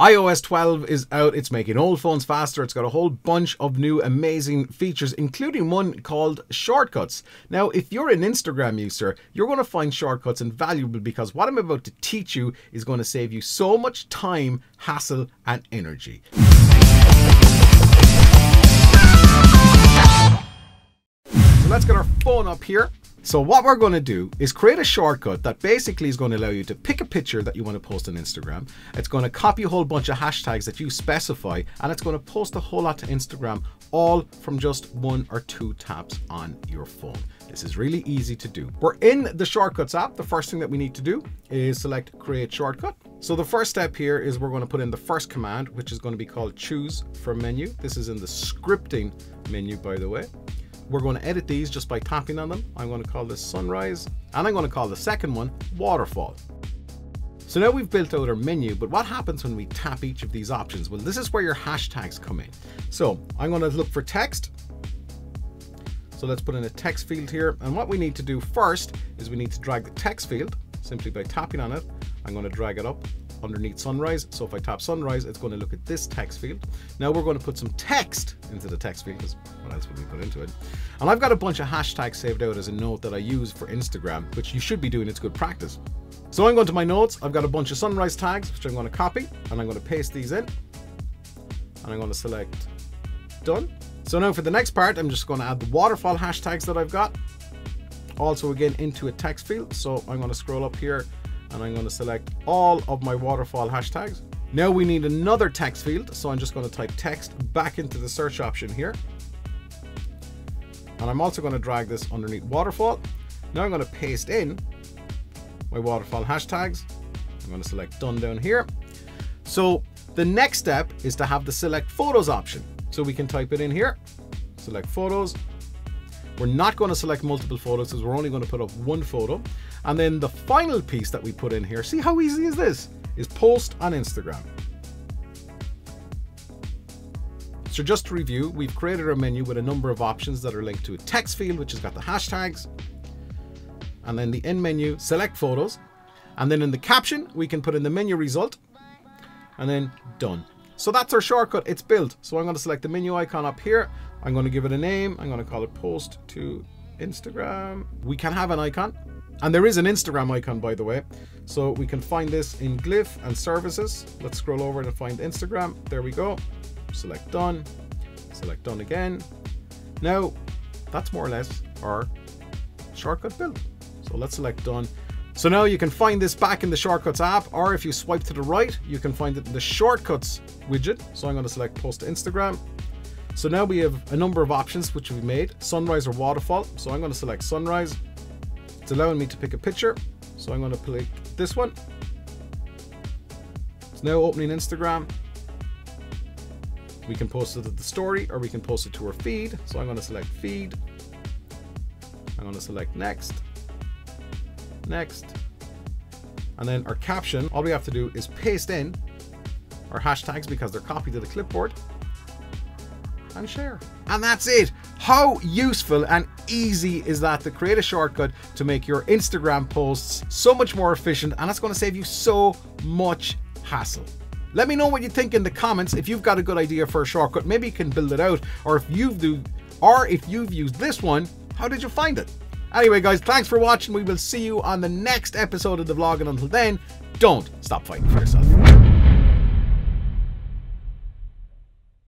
iOS 12 is out. It's making old phones faster. It's got a whole bunch of new amazing features, including one called Shortcuts. Now, if you're an Instagram user, you're going to find Shortcuts invaluable because what I'm about to teach you is going to save you so much time, hassle, and energy. So let's get our phone up here. So what we're going to do is create a shortcut that basically is going to allow you to pick a picture that you want to post on Instagram. It's going to copy a whole bunch of hashtags that you specify, and it's going to post a whole lot to Instagram, all from just one or two taps on your phone. This is really easy to do. We're in the Shortcuts app. The first thing that we need to do is select Create Shortcut. So the first step here is we're going to put in the first command, which is going to be called Choose from Menu. This is in the scripting menu, by the way. We're going to edit these just by tapping on them. I'm going to call this Sunrise, and I'm going to call the second one Waterfall. So now we've built out our menu, but what happens when we tap each of these options? Well, this is where your hashtags come in. So I'm going to look for text. So let's put in a text field here. And what we need to do first is we need to drag the text field simply by tapping on it. I'm going to drag it up underneath Sunrise. So if I tap Sunrise, it's going to look at this text field. Now we're going to put some text into the text field, because what else would we put into it? And I've got a bunch of hashtags saved out as a note that I use for Instagram, which you should be doing. It's good practice. So I'm going to my notes. I've got a bunch of Sunrise tags, which I'm going to copy, and I'm going to paste these in, and I'm going to select done. So now for the next part, I'm just going to add the waterfall hashtags that I've got also again into a text field. So I'm going to scroll up here, and I'm going to select all of my waterfall hashtags. Now we need another text field. So I'm just going to type text back into the search option here. And I'm also going to drag this underneath waterfall. Now I'm going to paste in my waterfall hashtags. I'm going to select done down here. So the next step is to have the select photos option. So we can type it in here, select photos. We're not going to select multiple photos because we're only going to put up one photo. And then the final piece that we put in here, see how easy is this, is post on Instagram. So just to review, we've created a menu with a number of options that are linked to a text field, which has got the hashtags. And then the end menu, select photos. And then in the caption, we can put in the menu result and then done. So that's our shortcut. It's built. So I'm going to select the menu icon up here. I'm going to give it a name. I'm going to call it Post to Instagram. We can have an icon. And there is an Instagram icon, by the way. So we can find this in Glyph and Services. Let's scroll over and find Instagram. There we go. Select done again. Now, that's more or less our shortcut build. So let's select done. So now you can find this back in the Shortcuts app, or if you swipe to the right, you can find it in the Shortcuts widget. So I'm going to select Post to Instagram. So now we have a number of options which we've made, Sunrise or Waterfall. So I'm going to select Sunrise. It's allowing me to pick a picture, so I'm going to pick this one. It's now opening Instagram. We can post it to the story, or we can post it to our feed. So I'm going to select feed. I'm going to select next, next, and then our caption. All we have to do is paste in our hashtags because they're copied to the clipboard, and share. And that's it. How useful and easy is that to create a shortcut to make your Instagram posts so much more efficient, and that's going to save you so much hassle. Let me know what you think in the comments. If you've got a good idea for a shortcut, maybe you can build it out, or if you've used this one, how did you find it? Anyway, guys, thanks for watching. We will see you on the next episode of the vlog, and until then, don't stop fighting for yourself.